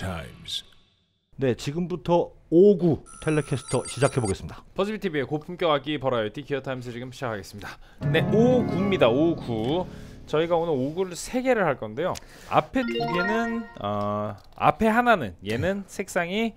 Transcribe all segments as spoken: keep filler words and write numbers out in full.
GearTimes. 네, 지금부터 오구 텔레캐스터 시작해보겠습니다. 버즈비 티비의 고품격악기 버라이어티 기어타임스 지금 시작하겠습니다. 네, 오구입니다. 오구. 저희가 오늘 오구를 세 개를 할 건데요. 앞에 두 개는 어, 앞에 하나는 얘는 색상이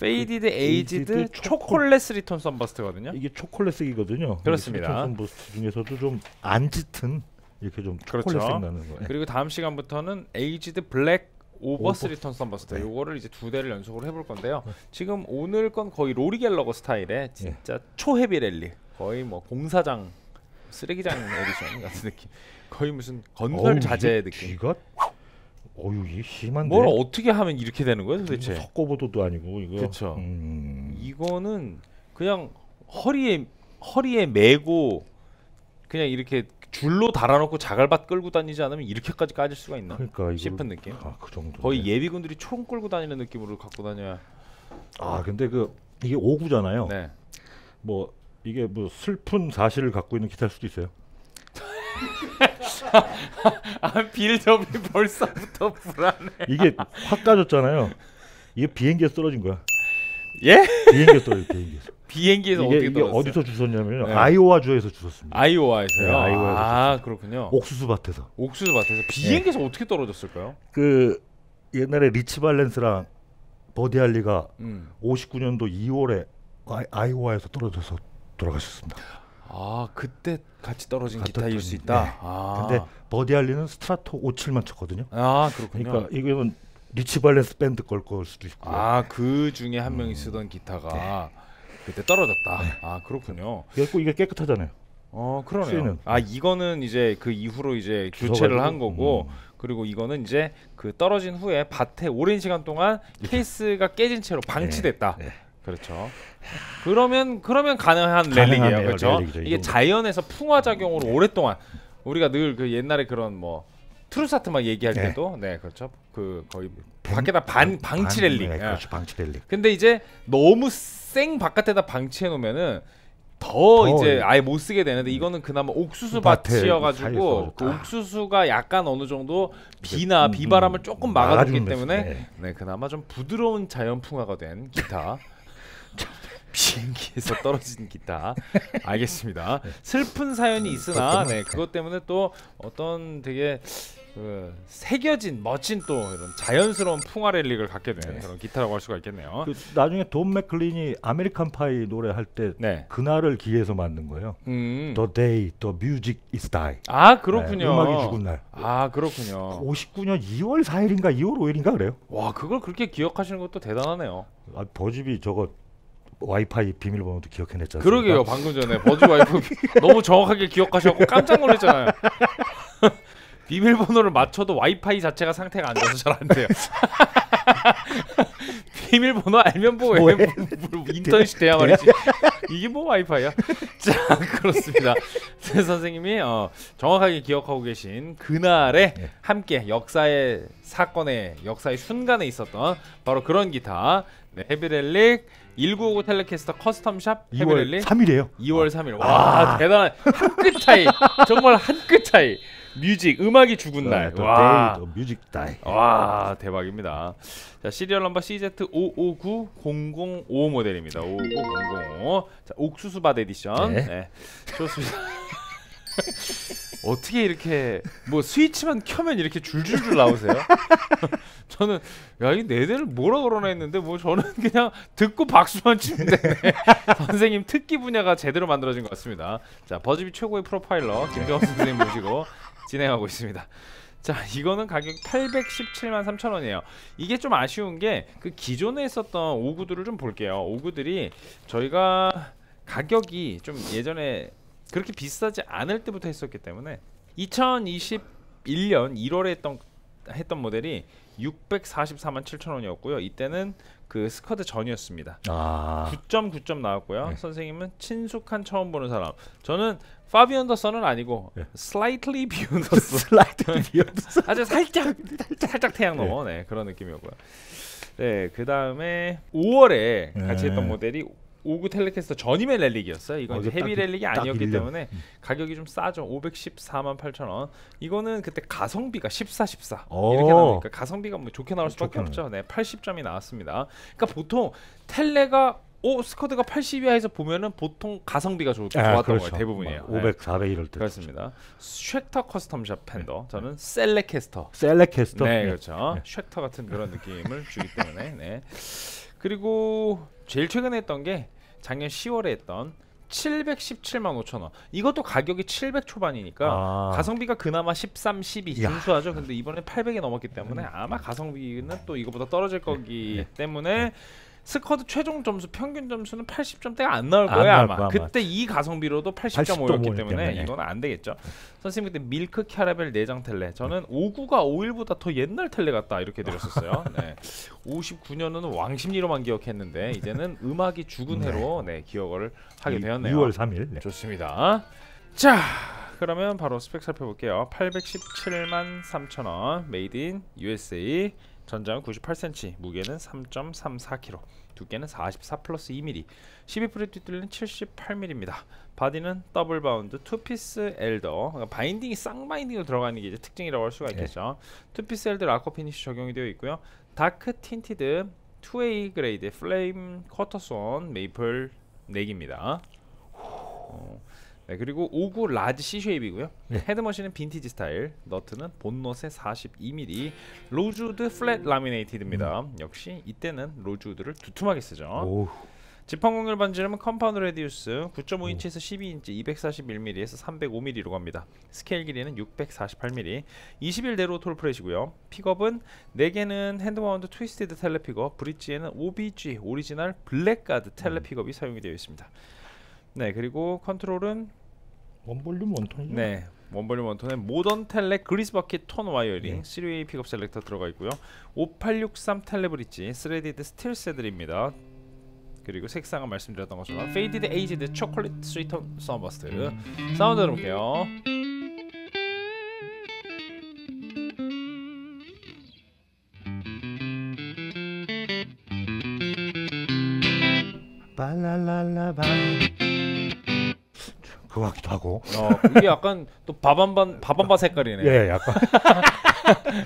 페이디드 에이지드 초콜릿 쓰리톤 선버스트거든요. 이게 초콜릿 색이거든요. 그렇습니다. 선버스트 중에서도 좀 안 짙은 이렇게 좀 초콜릿 색 나는 거예요. 그리고 다음 시간부터는 에이지드 블랙 오버 쓰리톤 선버스트, 요거를 이제 두 대를 연속으로 해볼 건데요. 네. 지금 오늘 건 거의 로리 갤러거 스타일의 진짜 네. 초헤비 랠리, 거의 뭐 공사장 쓰레기장 에디션 같은 느낌, 거의 무슨 건설 어우, 자재 느낌. 귀가 어유 이게 심한데. 뭘 어떻게 하면 이렇게 되는 거예요, 도대체? 석고보도도 아니고 이거. 그렇죠. 음. 이거는 그냥 허리에 허리에 메고 그냥 이렇게. 줄로 달아놓고 자갈밭 끌고 다니지 않으면 이렇게까지 까질 수가 있나 그러니까 싶은 느낌. 아, 그 정도. 거의 예비군들이 총 끌고 다니는 느낌으로 갖고 다녀야. 아 근데 그 이게 오구잖아요. 네. 뭐 이게 뭐 슬픈 사실을 갖고 있는 기타일 수도 있어요. 아, 빌드업이 벌써부터 불안해. 이게 확 까졌잖아요. 이게 비행기에서 떨어진 거야. 예? 비행기에서 떨어져. 비행기에서. 비행기에서 이게, 어떻게 떨어졌어요? 이게 어디서 주웠냐면요. 네. 아이오와 주에서 주웠습니다. 아이오와에서요? 네, 아이오와에서 아 주웠어요. 그렇군요. 옥수수밭에서. 옥수수밭에서. 비행기에서 네. 어떻게 떨어졌을까요? 그 옛날에 리치 발렌스랑 버디 할리가 음. 오십구 년도 이월에 아이, 아이오와에서 떨어져서 돌아가셨습니다. 아 그때 같이 떨어진 기타일 수 있다. 네. 아. 근데 버디 할리는 스트라토 오십칠만 쳤거든요. 아 그렇군요. 그러니까 이거는 리치 발렌스 밴드 걸 걸 수도 있고요. 아 그 중에 한 명이 음. 쓰던 기타가. 네. 그때 떨어졌다. 네. 아 그렇군요. 그리고 이게 깨끗하잖아요. 어 그러네요. 수위는. 아 이거는 이제 그 이후로 이제 교체를 한 거고 음. 그리고 이거는 이제 그 떨어진 후에 밭에 오랜 시간 동안 그렇죠. 케이스가 깨진 채로 방치됐다. 네. 네. 그렇죠. 그러면 그러면 가능한 랠릭이에요. 그렇죠. 랠릭이죠, 이게 자연에서 풍화 작용으로 네. 오랫동안 우리가 늘 그 옛날에 그런 뭐 트루사트 막 얘기할 네. 때도 네 그렇죠. 그 거의 방, 밖에다 반 방치 랠릭. 네, 그렇죠. 방치 랠릭. 근데 이제 너무 생 바깥에다 방치해 놓으면은 더, 더 이제 아예 못 쓰게 되는데 이거는 그나마 옥수수 밭이어 가지고 그 옥수수가 약간 어느 정도 비나 음, 비바람을 조금 막아줬기 때문에 네. 네 그나마 좀 부드러운 자연풍화가 된 기타. 비행기에서 떨어진 기타. 알겠습니다. 슬픈 사연이 있으나 네 그것 때문에 또 어떤 되게 그 새겨진 멋진 또 이런 자연스러운 풍화 랠릭을 갖게 된 네. 그런 기타라고 할 수가 있겠네요. 그 나중에 돈 맥클린이 아메리칸 파이 노래할 때 네. 그날을 기해서 만든 거예요. 음. The Day the Music is Died. 아 그렇군요. 네, 음악이 죽은 날. 아 그렇군요. 오십구 년 이월 사일인가 이월 오일인가 그래요. 와 그걸 그렇게 기억하시는 것도 대단하네요. 아, 버즈비 저거 와이파이 비밀번호도 기억해냈잖아요. 그러게요. 방금 전에 버즈 와이프 너무 정확하게 기억하셔서 깜짝 놀랐잖아요. 비밀번호를 맞춰도 와이파이 자체가 상태가 안 돼서 잘 안 돼요. 비밀번호 알면 뭐 왜 인터넷이 돼야 말이지. 이게 뭐 와이파이야? 자 그렇습니다. 선생님이 어, 정확하게 기억하고 계신 그날에 네. 함께 역사의 사건의 역사의 순간에 있었던 바로 그런 기타 네, 헤비렐릭 일구오구 텔레캐스터 커스텀샵 헤비렐릭 이월 삼일이에요 이월 삼일. 와 아. 대단한 한 끗 차이. 정말 한 끗 차이. 뮤직 음악이 죽은 날. 와, 뮤직 다이. 와, 대박입니다. 자, 시리얼 넘버 씨제트 오오구 공공오오 모델입니다. 오오구 공공오. 자, 옥수수밭 에디션. 네. 네. 좋습니다. 어떻게 이렇게 뭐 스위치만 켜면 이렇게 줄줄줄 나오세요? 저는 야, 이 네 대를 뭐라 그러나 했는데 뭐 저는 그냥 듣고 박수만 치면 되네. 선생님 특기 분야가 제대로 만들어진 것 같습니다. 자, 버즈비 최고의 프로파일러 김병원 선생님 모시고 진행하고 있습니다. 자, 이거는 가격 팔백십칠만 삼천 원이에요. 이게 좀 아쉬운 게 그 기존에 있었던 오구들을 좀 볼게요. 오구들이 저희가 가격이 좀 예전에 그렇게 비싸지 않을 때부터 했었기 때문에 이천이십일 년 일월에 했던 했던 모델이 육백사십사만 칠천 원이었고요. 이때는 그 스쿼드 전이었습니다. 아. 구점 구점 나왔고요. 네. 선생님은 친숙한 처음 보는 사람. 저는 파비 언더슨은 아니고 네. 슬라이틀리 비욘더슨. 슬라이틀리 비욘더슨. 아주 살짝 살짝 태양 넘어. 네. 네, 그런 느낌이었고요. 네, 그다음에 오월에 같이 네. 했던 모델이 오구 텔레캐스터 전임의 렐릭이었어요. 이건 이제 헤비 렐릭이 아니었기 일 년. 때문에 음. 가격이 좀 싸죠. 오백십사만 팔천 원. 이거는 그때 가성비가 십사, 십사 오. 이렇게 나오니까 가성비가 뭐 좋게 나올 수밖에 없죠. 네, 팔십 점이 나왔습니다. 그러니까 보통 텔레가 오 스쿼드가 팔십 이하에서 보면은 보통 가성비가 좋, 아, 좋았던 그렇죠. 거예요. 대부분이에요. 오백, 사백 이럴 때 그렇습니다. 쉑터 커스텀샵 팬더. 네. 저는 셀렉캐스터. 셀렉캐스터. 네, 그렇죠. 네. 쉑터 같은 그런 느낌을 주기 때문에. 네. 그리고 제일 최근에 했던 게 작년 시월에 했던 칠백십칠만 오천 원. 이것도 가격이 칠백 초반이니까 아. 가성비가 그나마 십삼, 십이 준수하죠. 근데 이번에 팔백이 넘었기 때문에 아마 가성비는 또 이거보다 떨어질 거기 네. 때문에 네. 스쿼드 최종 점수 평균 점수는 팔십 점대가 안 나올 거야 안 아마. 거야, 그때 이 가성비로도 팔십 점 오였기 때문에 이건 안 되겠죠. 선생님 그때 밀크 캐러멜 내장 텔레 저는 오구가 오일보다 더 옛날 텔레 같다 이렇게 드렸었어요. 네. 오십구 년은 왕십리로만 기억했는데 이제는 음악이 죽은 해로 네, 기억을 하게 되었네요. 유월 삼일. 네. 좋습니다. 자 그러면 바로 스펙 살펴볼게요. 팔백십칠만 삼천 원 메이드 인 유에스에이. 전장은 구십팔 센티미터, 무게는 삼 점 삼사 킬로그램, 두께는 사십사 플러스 이 밀리미터, 십이 프리 뒤틀리는 칠십팔 밀리미터입니다. 바디는 더블 바운드, 투피스 엘더, 그러니까 바인딩이 쌍바인딩으로 들어가는 게 이제 특징이라고 할 수가 있겠죠. 네. 투피스 엘더 라커 피니쉬 적용이 되어 있고요. 다크 틴티드, 투웨이 그레이드, 플레임 커터손, 메이플 넥입니다. 어. 네, 그리고 오구 라지 C쉐입이고요. 네. 헤드머신은 빈티지 스타일, 너트는 본넛의 사십이 밀리미터, 로즈우드 플랫 라미네이티드입니다. 음. 역시 이때는 로즈우드를 두툼하게 쓰죠. 오. 지판공률 반지름은 컴파운드 레디우스 구 점 오 인치에서 십이 인치, 이백사십일 밀리미터에서 삼백오 밀리미터로 갑니다. 스케일 길이는 육백사십팔 밀리미터, 이십일 대로 톨프렛이고요. 픽업은 네 개는 핸드마운드 트위스티드 텔레 픽업, 브릿지에는 오비지 오리지널 블랙가드 텔레 픽업이 음. 사용이 되어 있습니다. 네, 그리고 컨트롤은 원볼륨 원톤이죠. 네, 원볼륨 원톤에 모던 텔레 그리스 버킷 톤 와이어링, 쓰리웨이 픽업 셀렉터 들어가 있고요. 오팔육삼 텔레 브릿지, 스레디드 스틸 새들입니다. 그리고 색상은 말씀드렸던 것처럼 페이디드 에이지드 초콜릿 스위톤 서머스트. 사운드 들어볼게요. 발랄랄라바 그거 같기도 하고. 어, 이게 약간 또 바밤바 바밤바 색깔이네. 예, 약간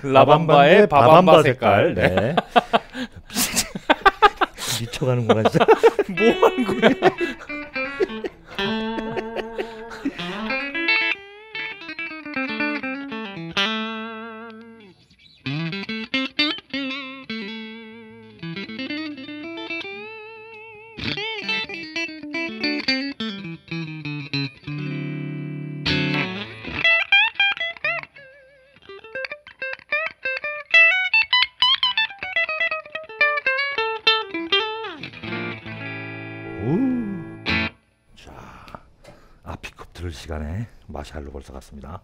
라밤바의 바밤바 색깔. 색깔. 네. 미쳐가는 거야 진짜. 뭐 하는 거야? 시간에 마샬로 벌써 갔습니다.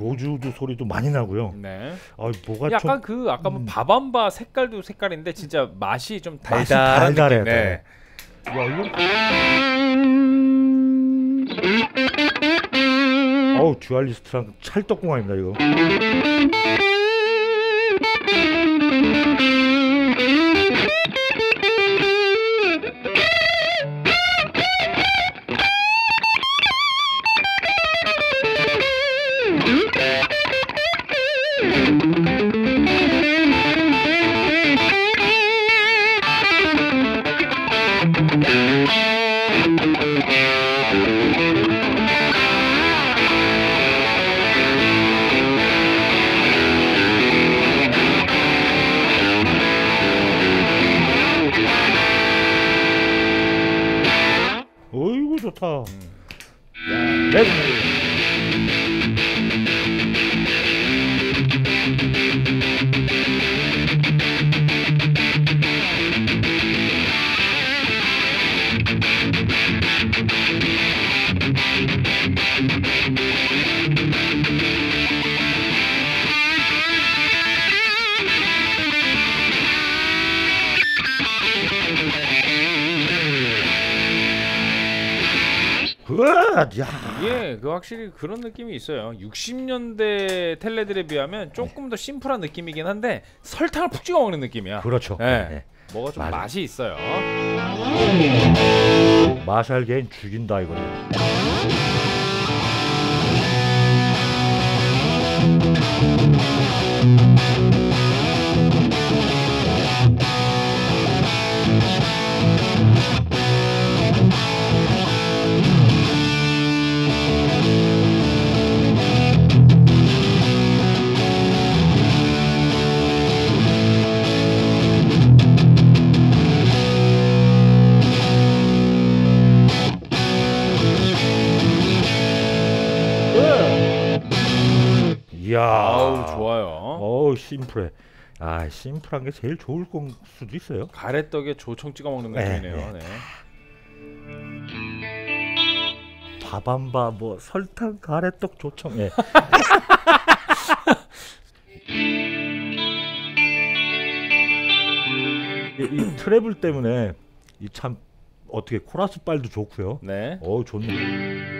로즈우드 소리도 많이 나고요. 네. 아, 뭐가 약간 좀, 그 아까 뭐 음. 바밤바 색깔도 색깔인데 진짜 맛이 좀 달달한 달달해. 네. 와, 이거. 어우, 듀얼리스트랑 찰떡궁합입니다, 이거. 렛츠! 예, 그 확실히 그런 느낌이 있어요. 육십 년대 텔레들에 비하면 조금 네. 더 심플한 느낌이긴 한데 설탕을 푹 찍어 먹는 느낌이야. 그렇죠. 예. 네. 네. 뭐가 좀 맞아. 맛이 있어요. 마샬 개인 죽인다 이거지. 아우 좋아요. 어우 심플해. 아 심플한 게 제일 좋을 건 수도 있어요. 가래떡에 조청 찍어 먹는 느낌이네요. 네, 네. 네. 밥안바 뭐 설탕 가래떡 조청. 네. 이, 이 트래블 때문에 이 참 어떻게 코러스 빨도 좋고요. 네. 어우 좋네.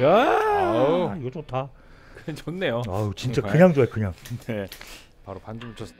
야, 이거 좋다. 좋네요. 아우 진짜 그냥 좋아요, 그냥. 네, 바로 반주 붙였어.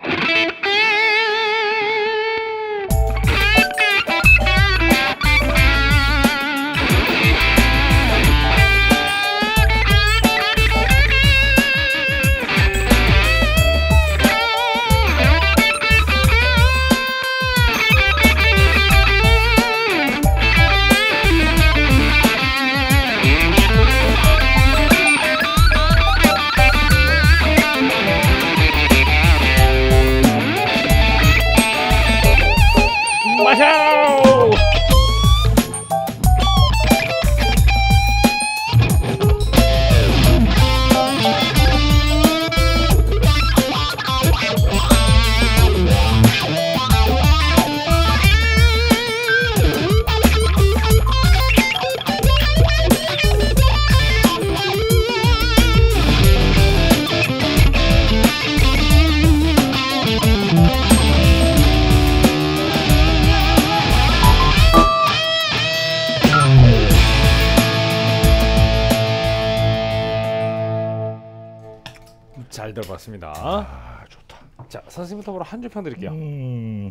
잘 들어봤습니다. 아 좋다. 자 선생님부터 바로 한 줄 평 드릴게요. 음...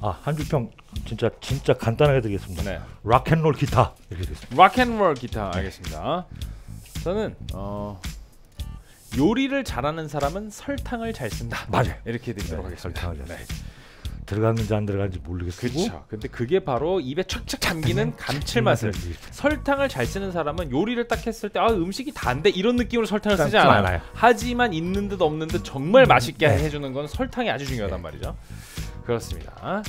아 한 줄 평 진짜 진짜 간단하게 드리겠습니다. 네. 락앤롤 기타. 락앤롤 기타 알겠습니다. 저는 어 요리를 잘하는 사람은 설탕을 잘 쓴다. 맞아요. 이렇게 드리도록 네, 하겠습니다. 설탕을 잘 쓴다. 네. 들어갔는지 안 들어갔는지 모르겠고. 그렇죠. 근데 그게 바로 입에 착착 잠기는 감칠맛을. 설탕을 잘 쓰는 사람은 요리를 딱 했을 때 아 음식이 단데 이런 느낌으로 설탕을 쓰지 않아요. 않아요. 하지만 있는 듯 없는 듯 정말 맛있게 네. 해주는 건 설탕이 아주 중요하단 네. 말이죠. 그렇습니다.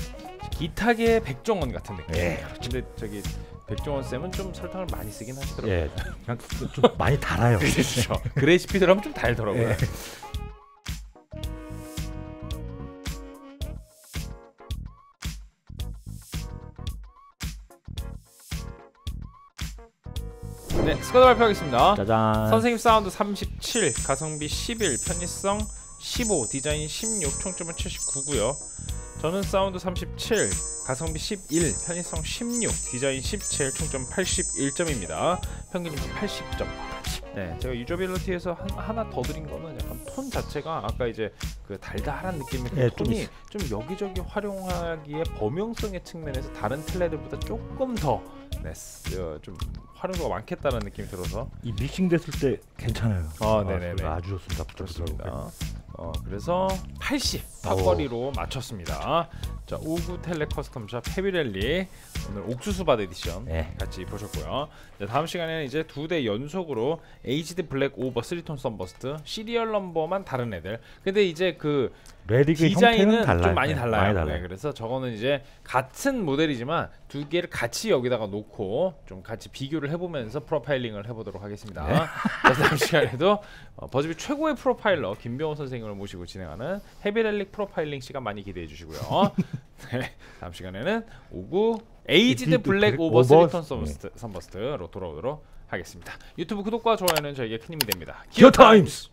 기타계 백종원 같은 느낌. 네. 근데 저기 백종원 쌤은 좀 설탕을 많이 쓰긴 하시더라고요. 예. 그냥 좀 많이 달아요. 그렇죠. 그 레시피대로 하면 좀 달더라고요. 예. 네, 스쿼드 발표하겠습니다. 짜잔. 선생님 사운드 삼십칠, 가성비 십일, 편의성 십오, 디자인 십육, 총점은 칠십구고요. 저는 사운드 삼십칠, 가성비 십일, 편의성 십육, 디자인 십칠, 총점 팔십일 점입니다. 평균이 팔십 점. 네, 제가 유저빌리티에서 한, 하나 더 드린 거는 약간 톤 자체가 아까 이제 그 달달한 느낌의 그 네, 톤이 좀, 좀 여기저기 활용하기에 범용성의 측면에서 다른 텔레들보다 조금 더 네, 좀 활용도가 많겠다는 느낌이 들어서 이 믹싱 됐을 때 괜찮아요. 아, 네네네. 아주 좋습니다. 좋습니다. 어, 그래서 팔십 턱걸이로 맞췄습니다. 자, 오구 텔레 커스텀샵 헤비랠리 오늘 옥수수밭 에디션 네. 같이 보셨고요. 자, 다음 시간에는 이제 두 대 연속으로 에이지드 블랙 오버 쓰리톤 썬버스트 시리얼 넘버만 다른 애들. 근데 이제 그 레디그 디자인은 달라요. 좀 많이 달라요. 많이 달라요. 네, 그래서 저거는 이제 같은 모델이지만 두 개를 같이 여기다가 놓고 좀 같이 비교를 해보면서 프로파일링을 해보도록 하겠습니다. 네. 자, 다음 시간에도 어, 버즈비 최고의 프로파일러 김병호 선생님을 모시고 진행하는 헤비랠리 프로파일링 시간 많이 기대해 주시고요. 네, 다음 시간에는 오구 에이지드 블랙 오버 쓰리톤 썬버스트로 돌아오도록 하겠습니다. 유튜브 구독과 좋아요는 저에게 큰 힘이 됩니다. 기어타임스!